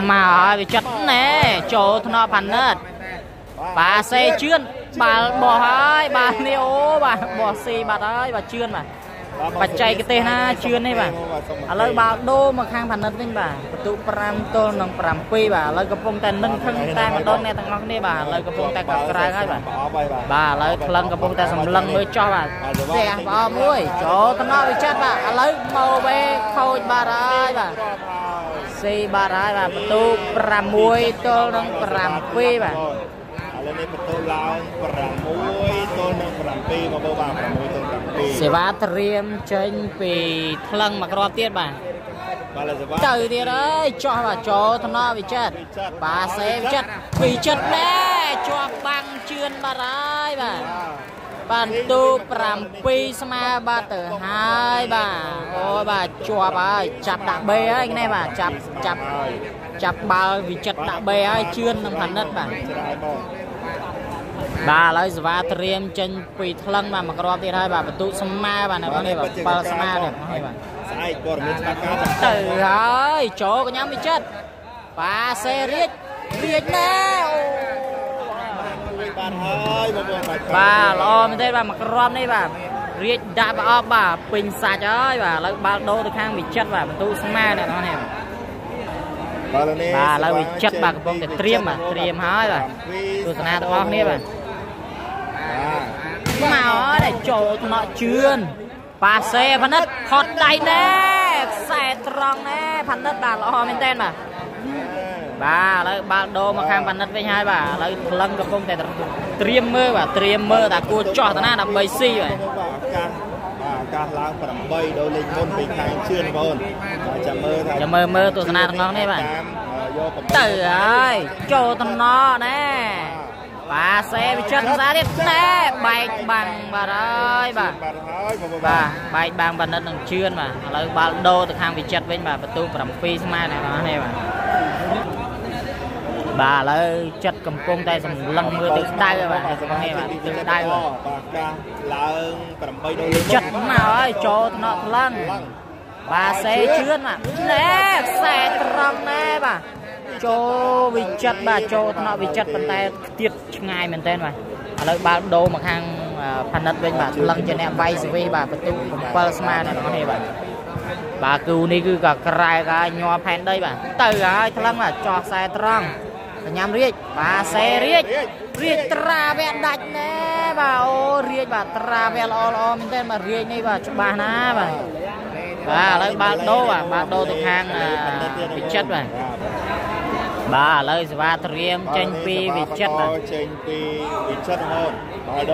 มาวิจัดเน่โจทนอพันเนตบาเซเชื่อนบาบ่อหายบาเนโอบาบ่อซีบาได้บาเชื่อนบ่าปัจจัยกเตน่าเชื่อนนี่บ่าอะไรบาโดมาข้างพันเนตนี่บ่าประตูปรามโตนองปรามปีบ่าเลยกำปงแต่นึ่งข้างใต้มาโดนเนี่ยตั้งงอกนี่บ่าเลยกำปงแต่กับกลางให้บ่าบ่าเลยพลังกำปงแต่สำลังเลยจ่อบ่าเสียบ่มวยโจทนอวิจัดบ่าอะไรเมาเบเข้าบาได้บ่าซีบาได้บ่าประตูปรามมวยโตนองปรามปีบ่าแล้วนี่ประตูลาวปรามมวยต้นปรามปีมาเบาๆปรามมวยต้นปรามปีเสวาเตรียมเชิญปีพลังมากรอบเตี้ยบ่าเติร์ดเลยจ่อว่าจ่อทนอวิจัดป่าเซวิจัดวิจัดแน่จ่อบังเชือนมาได้บ่าประตูปรามปีสมาบาเตอร์หายบ่าโอ้บ่าจ่อบ่าจับดักเบย์ไอ้เนี่ยบ่าจับจับจับบาวิจัดดักเบย์ไอ้เชือนน้ำพันนัดบ่าบ่าเลยสวาเตรียมเจนปีทลังบ่ามากรอบที่ได้บ่าประตูสมาบ่าเนี่ยบ่าเนี่ยบ่าปาสมาเนี่ยบ่าเนี่ยบ่าเตอร์หายจ่อก็ยังไม่จัดป่าเซริดเรียดแน่บ่าล้อมันได้บ่ามากรอบนี่บ่าเรียดดาบอ้อบ่าปิงสาจ้อยบ่าแล้วบ่าโดตัวข้างวิจัดบ่าประตูสมาเนี่ยบ่าเนี่ยบ่าแล้ววิจัดบ่ากระป๋องแต่เตรียมบ่าเตรียมหายบ่าโฆษณาตัวอ้อนี่บ่ามาอ๋อได้โจทย์เนาะเชือนป่าเซพันนัดขอดได้แน่ใส่ตรองแน่พันนัดบ่าล้อมันเต้นบ่าบ่าแล้วบ่าโดมาข้างพันนัดไปหายบ่าแล้วพลังกระป๋องแต่เตรียมมือบ่าเตรียมมือแต่กูจ่อตัวหน้าดับใบซี่บ่าการล้างปรำใบโดยเล็งบนเป็นทางเชื่อนบนจะมือจะมือมือตัวนาตัวน้องนี่บ่าเต๋อโจตัวน้องแน่ป่าเซไปเชิดซาดิสแน่ใบบังบ่าเลยบ่าบ่าใบบังบันนั้นต้องเชื่อนบ่าแล้วบ่าโดตัวทางไปเชิดเป็นบ่าประตูปรำฟีสมาเนี่ยน้องนี่บ่าบ่าเลยจัดกำปงได้สำลังมือตึกได้บ่าตึกได้บ่าตึกได้บ่าจัดมาไอ้โจทนอพลังบ่าเซเชื่อนบ่าแน่แสตรองแน่บ่าโจวิจัดบ่าโจทนอวิจัดปันแต่ติดง่ายเหมือนเต้นบ่าเลยบ่าโดมาข้างพันนัดเป็นบ่าพลังจะแน่ใบสวีบ่าประตูเปิลสมาเนี่ยน้องนี่บ่าบ่ากูนี่คือกับใครกับยอแพนได้บ่าเต๋อไอ้พลังบ่าจอแสตรองย้ำเรียกป่าเซเรียกเรียกตราเวดดักแน่บ่าโอเรียกบ่าตราเวลอลอมินเต้นมาเรียกนี่บ่าบ้านะบ่าบ่าเลยบ่าโดบ่าบ่าโดตัวทางวิจัดบ่าบ่าเลยสวาเตรียมเจนปีวิจัดบ่าเจนปีวิจัดโหดบ่าโด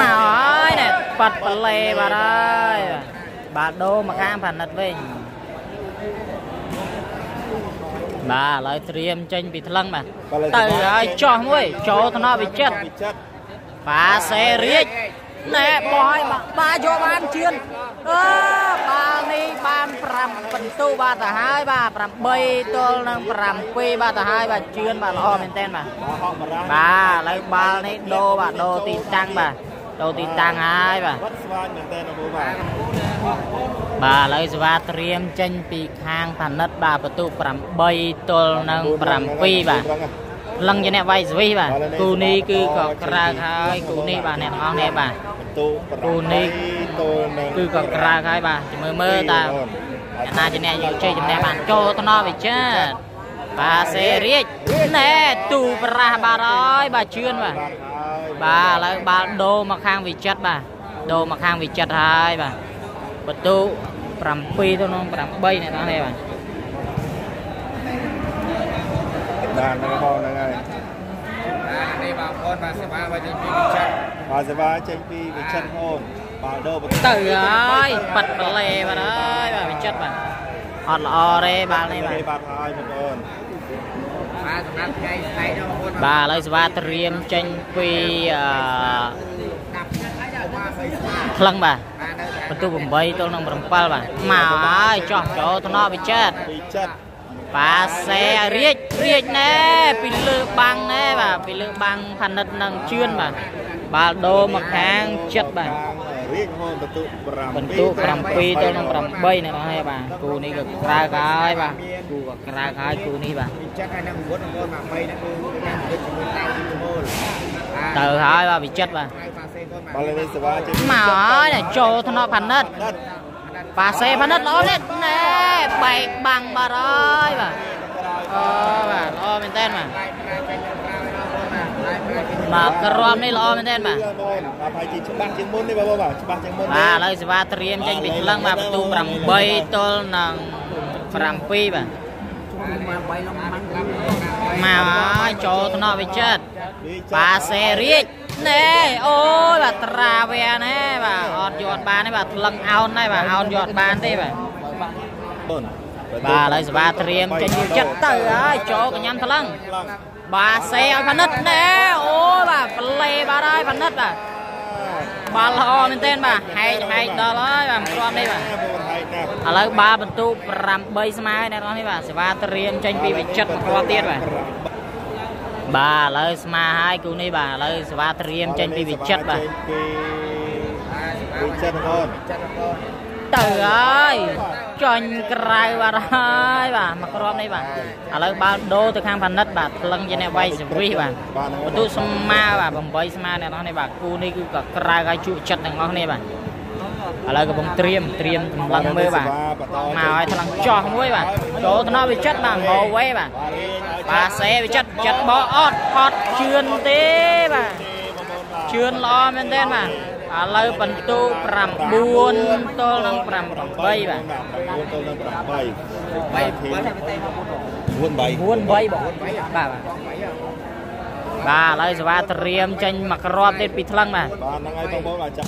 มาอ้อยเนี่ยปัดปะเลบ่าเลยบ่าโดมาข้างผ่านนัดวิ่งบ่าเลยเตรียมเจนปีทลังบ่าเต๋อจ่อมวยโจทนอวิจัดป่าเซเรียกแน่บอยบ่าโยบานเชียนเออบ่านี่บ่านปรำประตูบ่าตาหายบ่าปรำใบตัวนั่งปรำปีบ่าตาหายบ่าเชียนบ่าล้อเมนเต้นบ่าบ่าเลยบ่านี่โดบ่าโดตีตังบ่าโดตีตังหายบ่าบ่าเลยสวาเตรียมเจนปีข้างพันนัดบ่าประตูปรำใบตัวนั่งปรำปีบ่าลังจะเนี่ยใบสวีบ่ากูนี่คือก็กระไรกูนี่บ่าเนี่ยน้องเนี่ยบ่ากูนี่คือก็กระไรบ่าจะมือมือตาน่าจะเนี่ยอยู่เฉยจะเนี่ยบ่าโจทนอวิจัดป่าเซเรียกแน่ตูปราบาร้อยบ่าเชื่อนบ่าบ่าแล้วบ่าโดมาข้างวิจัดบ่าโดมาข้างวิจัดหายบ่าประตูปรำปีตัวน้องปรำใบเนี่ยน้องเนี่ยบ่าด่านนักบอลนั่งไงในบางคนมาสบายใจปีวิชัดมาสบายใจปีวิชัดโอน Tử ơi, bật bật lề bà đấy, bà bị chết bà. Họt lò đây, bà này bà. Bà lấy bà triêm chanh quy lăng bà. Bà tôi bầm bấy, tôi nâng bầm pal bà. Mà ơi, cho chỗ tôi nó bị chết. Bà xe riết, riết nè, bị lửa băng nè bà, bị lửa băng thành đất nâng chuyên bà. Bà đô một tháng chết bà. Bình tụ cầm phi tôi nâng cầm bay này bà hay bà. Cô này cực ra gái bà. Cô cực ra gái cô này bà. Từ hỏi bà bị chết bà. Mà hỏi này cho nó thành đất. Bà xe phát đất lỗ lên nè. Bày bằng bà rồi bà. Ờ bà, lỗ bên tên bà. Mà cái rôm này lo mình thế mà bà lấy ba triêm tranh bị lăng mà tu cầm bay tôi nằng cầm phi bà mà cho nó bị chết bà xe riết nè ôi bà tra về nè bà ọt giọt bà này bà lăng ao này bà ao giọt bà đi bà bà lấy ba triêm tranh bị chết tới á cho cái nhăn thằng lăng bà xe phá nứt nè ôi bà phá lê bà đây phá nứt bà bà lo mình tên bà hay hay đó đấy bà một con đi bà à lấy ba bình tu làm bay xe máy này con đi bà sẽ ba tiền tranh bị bị chật một con tiền bà bà lấy xe máy hai cú này bà lấy sẽ ba tiền tranh bị bị chật bà Tử ơi chọn cái bà đây bà mặc rôm đây bà à lấy ba đô từ hàng phần đất bà lưng trên này bay sri bà tôi xem ma bà bồng bay xem ma này nó này bà cô này cứ cả cái cái trụ chật này ngon này bà à lấy cái bồng triêm triêm lăng mưa bà màu ấy thằng cho muối bà chỗ nó bị chật bà ngồi quay bà bà xe bị chật chật bỏ ót ót chườn té bà chườn lo bên tên bà à lấy bình tu cầm buôn tôi đang cầm bay bà bay buôn bay buôn bay bà bà lấy ba triêm tranh mặc rôm tên bị thăng bà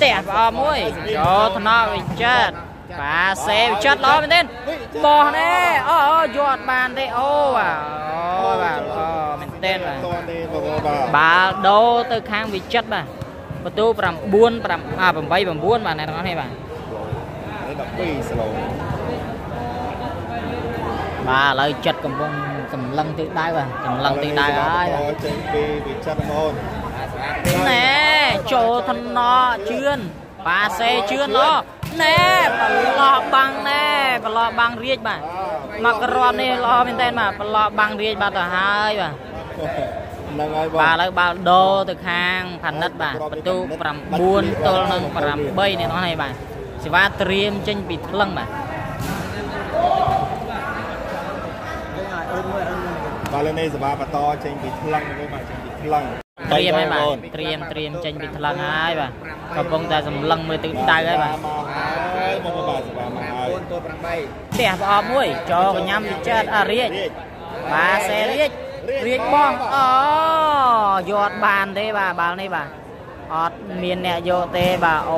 tẹt vào mũi cho nó bị chết bà xe bị chết ló bên tên bò nè ô giọt bàn đây ô à ô bà bên tên bà bà đô từ khang bị chết bàประตูประบุนประอาประใบประบุนมาในตรงนั้นให้บ้างบ้าเลยจัดกำลังกำลังตีได้บ้างกำลังตีได้แน่โจทันนอเชื่อนปลาเซเชื่อนล้อแน่ปลาบังแน่ปลาบังเรียกบ้างมากรอบนี่ล้อเป็นเต้นบ้างปลาบังเรียกบ้างต่อให้บ้างbà lấy ba đô từ hàng thành đất bà bình tu cầm buôn tôi nâng cầm bay này nó này bà sẽ ba triêm tranh bị lăng bà bà lên đây sẽ ba bà to tranh bị lăng với bà tranh bị lăng triêm ấy bà triêm triêm tranh bị lăng ấy bà còn công ta dùng lăng mới tự tay ấy bà đẹp ở mũi cho nhắm chết à riết bà sẽ riếtเรียกบ้องอ๋อยอดบานเด้บ่าบ่าวนี่บ่าออดเมียนเนี่ยโยเตบ่าโอ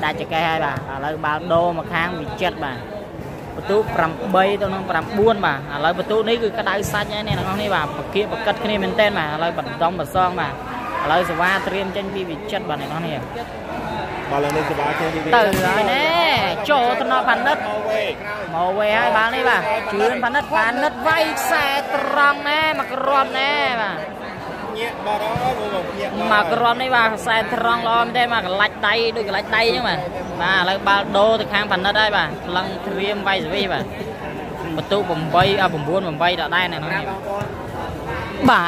ได้จะแก่ให้บ่าแล้วบ่าวโดมาค้างมีเจ็ดบ่าประตูปรำใบตัวน้องปรำบ้วนบ่าแล้วประตูนี้คือกระไดซัดเนี่ยน้องนี่บ่าปะเกี้ยปะกัดขึ้นนี่เป็นเต้นบ่าแล้วบัดต้องบัดซ่องบ่าแล้วสว่าเตรียมเจนพี่มีเจ็ดบ่าเนี่ยน้องนี่ตื่นเลยแน่โจทนอพันนัดโมเวให้บ้างนี่บ่าชื่นพันนัดพันนัดไว้แสตรังแน่มากรอมแน่บ่ามากรอมนี่บ่าแสตรังล้อมได้มากลัดไตด้วยลัดไตใช่ไหมบ่าแล้วบ่าโดติดข้างพันนัดได้บ่าลังเตรียมไว้สิพี่บ่าประตูผมใบอ่ะผมบ้วนผมใบได้ได้เนี่ยน้องบ่า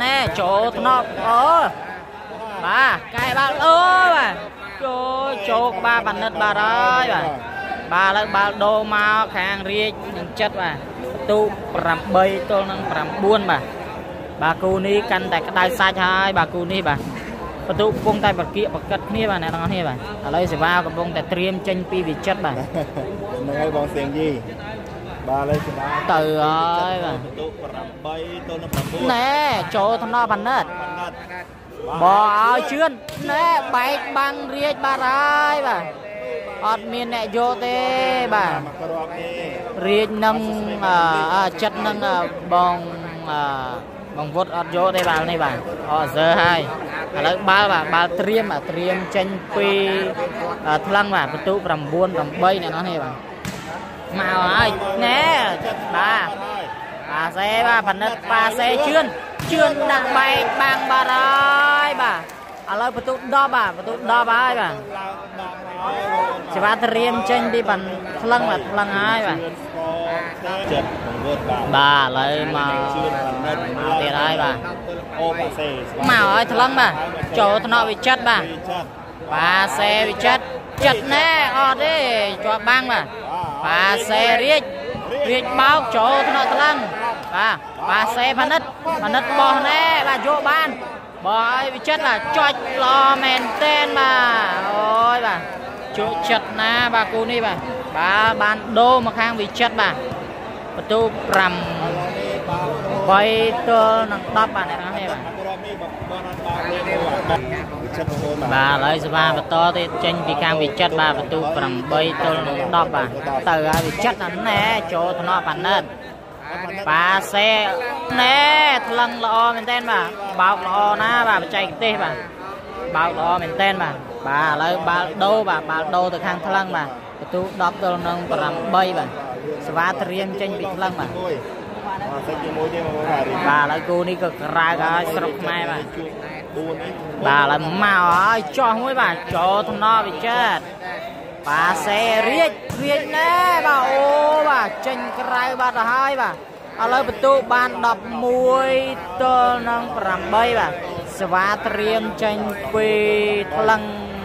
แน่โจทนอเออบ่าไก่บ่าเออบ่าโจโจกบ้าพันนัดบ่าได้บ่าbà lấy ba đô máu khang riết những chất bà tu cầm bay tôi nâng cầm buôn bà bà cô ní căn tại cái đai sai hai bà cô ní bà tu bông tay bật kia bật cất ní bà này nó ní bà ở đây sẽ ba còn bông tay triêm tranh pi bị chất bà này bông tiền gì bà lấy từ ơi bà nè chỗ thằng nó bắn hết บอเอาเชื่อนแน่ใบบังเรียกบารายบ่าอดมีแน่โยเต้บ่าเรียกน้ำจัดน้ำบองบองวดอดโยเต้บ่าในบ่าอ๋อเจอให้แล้วบ้าบ่าบ้าเตรียมบ่าเตรียมเชนปีทลังบ่าประตูประบุนประบายเนี่ยนั่นให้บ่ามาเอาแน่บ่าปาเซ่บ่าพันธุ์ปาเซ่เชื่อนเชื่อนดังใบบางบารายบ่าอะไรประตูดอบ่าประตูดอบายบ่าจะว่าเตรียมเชนที่พันพลังแบบพลังหายบ่าบ่าเลยมามาเตะได้บ่ามาเอาพลังบ่าโจทนอวิจัดบ่าปาเซ่วิจัดจัดแน่ออดิจวบบางบ่าปาเซ่เรียกเรียกเมาโจทนอพลังบ่าปาเซ่พันธุ์พันธุ์บอแน่บ่าโยบานบอยวิจัดบ่าจอยรอแมนเต้นบ่าโอ้ยบ่าจุดจัดนะบากูนี่บ่าบาบานโดมาข้างวิจัดบ่าประตูปรำไปตัวนักตับบ่าไหนนะเนี่ยบ่าบ่าเลยสิบ่าประตูที่เจนปีกางวิจัดบ่าประตูปรำไปตัวนักตับบ่าเตอวิจัดนั่นแน่โจทนอปันเนินปาเซ่แน่ทลังละอแมนเต้นบ่าบ่าวละอนะบ่าไปใจเต้บ่าบ่าวละอแมนเต้นบ่าบ่าเลยบ่าวโดบ่าบ่าวโดตัวข้างทลังบ่าประตูดอกตัวนักปรำไปบ่าสวัสดิ์เรียนเจนปีกลังบ่าบ่าเลยกูนี่ก็รายก็สรุปไม่บ่าบ่าเลยมาอ๋อจ่อหัวบ่าจ่อทนอไปเจ็ดปาเซ่เรียกเรียกแน่บ่าโอ้บ่าเจนกลายบ่าละหายบ่าเอาเลยประตูบานดับมวยตัวนังปรำใบบ่าสวัสดิ์เรียนเจนปีพลัง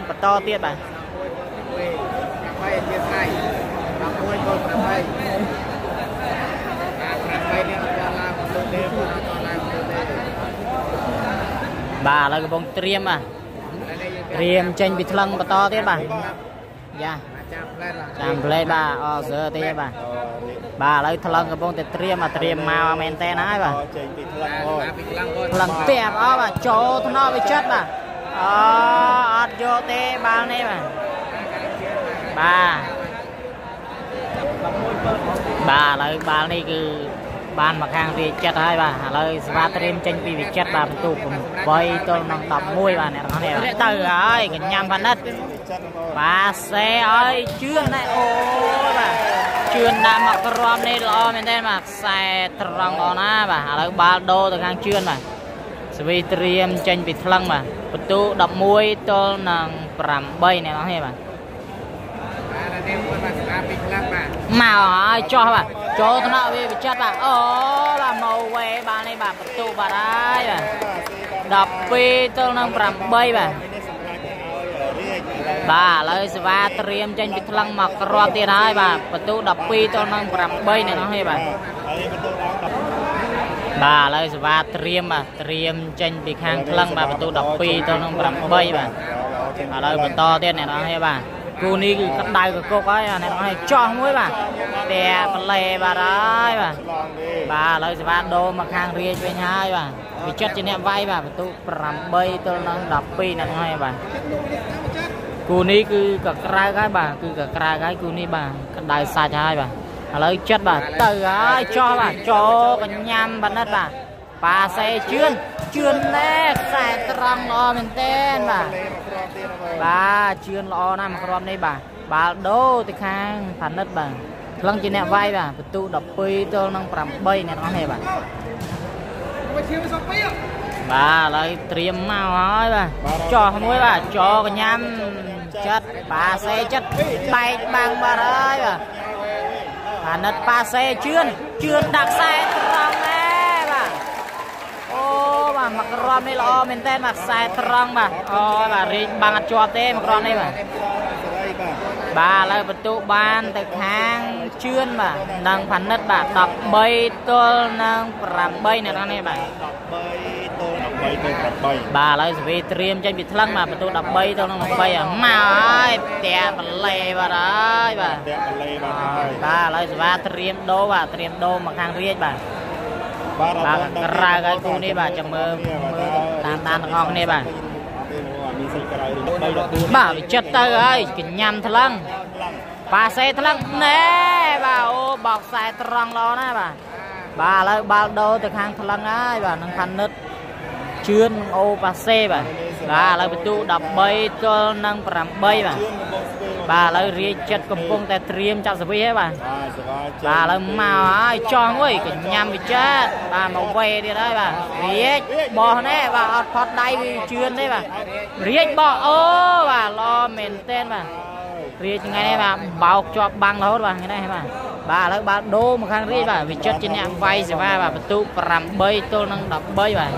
ประตูเตี้ยบ่าบ่าเรากำลังเตรียมอ่ะเตรียมเจนปีพลังประตูเตี้ยบ่าย่าจำเลยบ่าอ๋อเสือเตี้ยบ่าบ่าเราทะลังกระบองแต่เตรียมมาเตรียมมาเมนเต้นายบ่าทะลังเตี้ยอ๋อบ่าโจทนอไปจัดบ่าอ๋ออัดโยเต้บ่านี่บ่าบ่าบ่าเลยบ่านี่คือบ้านมาข้างที่จัดให้บ่าเลยสวัสดิ์เตรียมเจนปีวิจัดบ่าประตูผมใบตัวน้องตับมวยบ่าเนี่ยเขาเนี่ยเตอไอ้กันยำพันนัดปาเซ่ไอ้เชื่อนได้โอ้บ่าเชื่อนได้มากรอบนี่รอไม่ได้มาใส่ตรองเอาหน้าบ่าแล้วบาโดตัวข้างเชื่อนบ่าสวีเตรียมเจนปีพลังบ่าประตูดับมวยตัวน้องปรำใบเนี่ยเขาเนี่ยบ่ามาอ๋อจ่อบ่าโจทนอวิจัดบ่าโอ้บ่าโมเวบ่าในบ่าประตูบ่าได้บ่าดับปีตัวน้องปรำใบบ่าบ่าเลยสวัสดิ์เตรียมเจนปีพลังมากรอบเตี้ยได้บ่าประตูดับปีตัวนังปรำใบเนี่ยน้องให้บ่าบ่าเลยสวัสดิ์เตรียมบ่าเตรียมเจนปีข้างพลังบ่าประตูดับปีตัวนังปรำใบบ่าอะไรประตูเตี้ยเนี่ยน้องให้บ่ากูนี่คือตัดได้กับโก้ก็เนี่ยน้องให้จ่อหัวบ่าแต่ปลายบ่าได้บ่าบ่าเลยสวัสดิ์โดมาข้างเรียนไปให้บ่าวิจัดเจนเนี่ยไว้บ่าประตูปรำใบตัวนังดับปีเนี่ยน้องให้บ่ากูนี่คือกระไรไก่บ่าคือกระไรไก่กูนี่บ่ากระไดสายใช่บ่าอะไรจัดบ่าเตอไอ้จ่อบ่าจ่อกันยำบันนัดบ่าปาเซ่เชื่อนเชื่อนแรกใส่ตรังรอเป็นเต้นบ่าบ่าเชื่อนรอหน้ามารอบนี้บ่าบ่าโดติดข้างพันนัดบ่าพลังจีเน่ไว้บ่าประตูดับปีตัวนั่งปรำใบเนี่ยน้องเห็นบ่าบ่าเลยเตรียมมาไว้บ่าจ่อขโมยบ่าจ่อกันยำจัดปาเซ่จัดใบบางบ่าได้บ่าผ่านนัดปาเซ่เชื่อนเชื่อนดักใส่ตรองแน่บ่าโอ้บ่ามากรอบนี่ล้อเมนเต้นมาใส่ตรองบ่าอ๋อบ่ารีบบังอัดจอเต้มากรอบนี่บ่าบ่าเลยประตูบานแต่ข้างเชื่อนบ่านางผ่านนัดบ่าตับใบตัวนางปรำใบเนี่ยตรงนี้บ่าบ่าเลยสวีเตรียมใจปิดพลังมาประตูดับใบตัวนั่งใบอ่ะมาไอ้แต่บันเลยบ่าได้บ่าบ่าเลยสวีเตรียมโดบ่าเตรียมโดมาข้างเรียกบ่า ตามรายการคู่นี้บ่าจังมือตามตามห้องนี่บ่าบ่าจัดเตยเลยกินยำทะลังปลาเซทะลังเน่บ่าโอ้บอกสายตรังรอนะบ่าบ่าแล้วบ่าโดนถึงทางทะลังไอ้บ่านั่งคันนึดเชื่อโอปลาเซบ่าบ่าแล้วประตูดับใบจนนั่งปรำใบบ่าบ่าแล้วเรียกจัดกำปงแต่เตรียมจับสวีให้บ่าบ่าแล้วมาจ้องเว้ยกินยำไปจัดบ่ามาเวดีได้บ่าเรียกบ่อแน่บ่าเอาพอดได้เชื่อได้บ่าเรียกบ่อโอ้บ่ารอเมนเต้นบ่าเรียกยังไงเนี่ยบ่าเบาจอบบังเราบ่ายังไงให้บ่าบ่าแล้วบ่าโดมข้างเรียกบ่าไปจัดจีนยำไวสิบ่าบ่าประตูปรำใบจนนั่งดับใบบ่า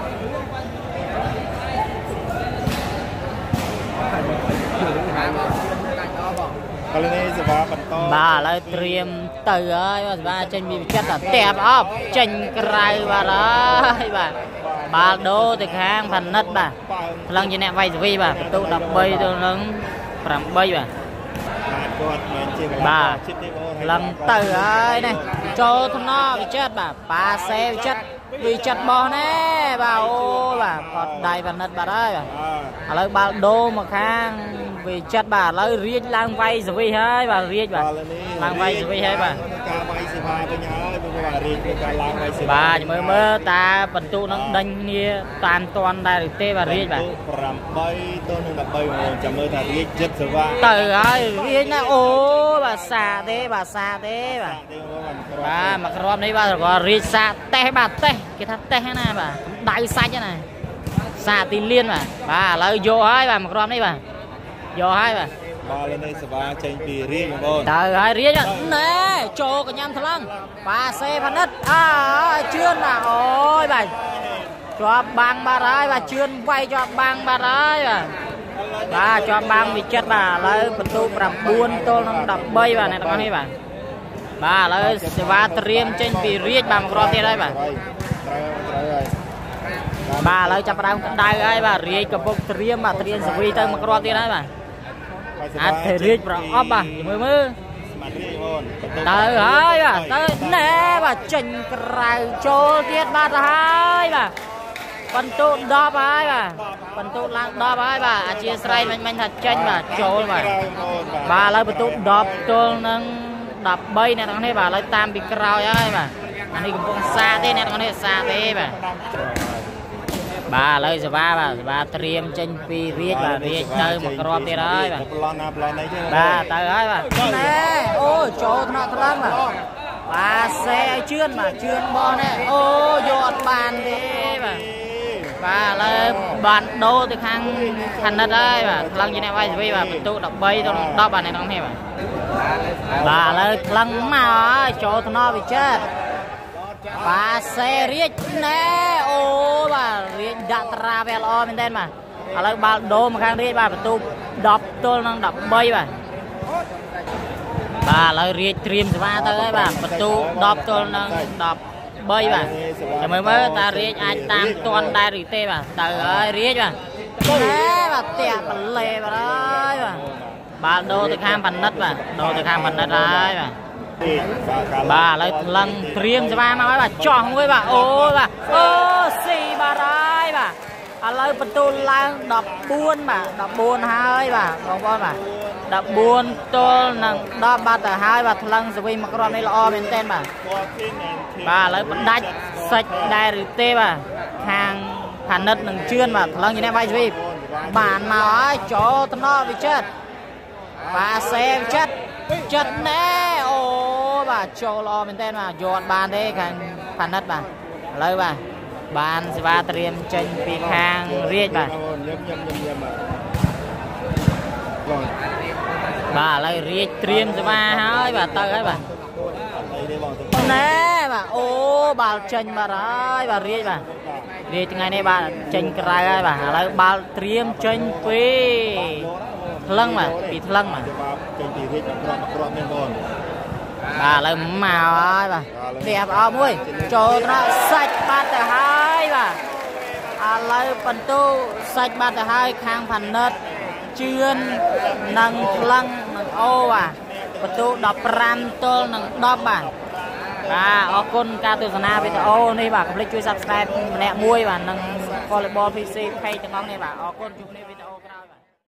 บ่าแล้วเตรียมเตยว่าบ่าจันมีจัดแตบออฟจันไกรว่าไรบ่าบ่าโดติดข้างพันนัดบ่าพลังจีนแหนไวสิบ่าประตูดับใบตัวนึงปรำใบบ่าบ่าพลังเตยเนี่ยโจทนอวิจัดบ่าปาเซวิจัดวิจัดบอลเนี่ยบ่าโอ้บ่าพอได้พันนัดบ่าได้บ่าแล้วบ่าโดมาข้างไปจัดบ่าแล้วเรียกล้างไว้สวีให้บ่าเรียกบ่าล้างไว้สวีให้บ่าบ่าจะเมื่อเมื่อตาประตูนั้นดังเนี่ยตามตอนได้เตะบ่าเรียกบ่าเตะให้เรียกนะโอ้บ่าซาเตะบ่าซาเตะบ่าบ่ามากรอบนี้บ่าก็เรียกซาเตะบ่าเตะกิทัดเตะนะบ่าได้ซาจ้ะนะซาตีเลียนบ่าบ่าแล้วโยให้บ่ามากรอบนี้บ่าโยให้ป่ะบอลในสบายเชนปีเรียกบอลแต่ไอเรียกเนี่ยโจกันยำทะลังปาเซพันนัดอ้าเชื่อนอ่ะโอ้ยไปจอบบางบาร้ายป่ะเชื่อนไวจอบบางบาร้ายป่ะป่ะจอบบางวิจัดป่ะเลยประตูปรับบุญโตน้ำดับใบป่ะในตรงนี้ป่ะป่ะเลยสบายเตรียมเชนปีเรียกบางกรอเทได้ป่ะป่ะเลยจับประตูได้ไอ้ป่ะเรียกกับพวกเตรียมป่ะเตรียมสวีเตอร์มากรอเทได้ป่ะอัดเทเรียกประอบบ่ามือมือเตยเฮ้ยบ่าเตยแน่บ่าจันไกรโจเทียนบ่าเฮ้ยบ่าปันตุดอบเฮ้ยบ่าปันตุล้างดอบเฮ้ยบ่าอาชีพไรมันมันถัดจันบ่าโจบ่าบ่าเลยปันตุดอบตัวนึงดับใบเนี่ยตรงนี้บ่าเลยตามปีกราวเฮ้ยบ่าอันนี้กำลังซาเต้เนี่ยตรงนี้ซาเต้บ่าบ่าเลยสบายบ่าบ่าเตรียมเจนปีเรียกบ่าเรียกเตยมากรอบได้เลยบ่าบ่าเตยให้บ่าแน่โอ้โจทนักรังบ่าบ่าเซเชื่อนบ่าเชื่อนบอลแน่โอ้ยอดบานดีบ่าบ่าเลยบานโดติดข้างคันนัดได้บ่าพลังจีนไว้สบายบ่าประตูดับใบตัวนั้นดับบ่าในตรงนี้บ่าบ่าเลยพลังมาโจทนอวิเชตปาเซเรียกแน่โอ้บ่าเรียกดัตราเวลอมินเดนบ่าอะไรบ่าโดมข้างเรียกบ่าประตูดับตัวนั่งดับใบบ่าบ่าเราเรียกเตรียมสบายตัวบ่าประตูดับตัวนั่งดับใบบ่าจะเมื่อเมื่อตาเรียกไอ้ตามตัวได้หรือเตะบ่าตาเรียกบ่าแน่บ่าเตะบอลเลยบ่าเลยบ่าบ่าโดติดข้ามพันนัดบ่าโดติดข้ามพันนัดได้บ่าบ่าเลยลังเตรียมจะมาไว้บ่าจ่องไว้บ่าโอ้บ่าโอ้สี่บาร้ายบ่าอะไรประตูล้างดับบุญบ่าดับบุญหายบ่าบองบอลบ่าดับบุญตัวหนึ่งดับบัตรหายบ่าทลังสวีมากรอบในล้อเป็นเต้นบ่าบ่าเลยดัดเซจได้หรือเต้บ่าทางผ่านนัดหนึ่งเชื่อนบ่าทลังอยู่ในใบสวีบานมาไอ้จ่อทนอวิเชตบ่าเซวิเชตจัดแน่โอ้บ่าโจรอเป็นเต้นบ่ายอดบานได้แข่งพันนัดบ่าเลยบ่าบานสิบ่าเตรียมเจนปีคางเรียกบ่าบ่าเลยเรียกเตรียมสิบ่าเฮ้ยบ่าเตยเฮ้ยบ่าแน่บ่าโอ้บ่าเจนบ่าเฮ้ยบ่าเรียกบ่าเรียกยังไงเนี่ยบ่าเจนกระไรเฮ้ยบ่าเลยบ่าเตรียมเจนปีทลังมาปีทลังมาบ่าเลยมาบ่าเตะเอาบุ้ยโจรใส่บาตรให้บ่าอะไรประตูใส่บาตรให้ข้างพันนัดเชื่อนนังพลังนังโอบ่าประตูดับรันโตนังดับบ่า Subscribe แหนมวยบ้านนังบอลพีซีใครจะก้องในบ้านออกคนจุดในวิดีโอ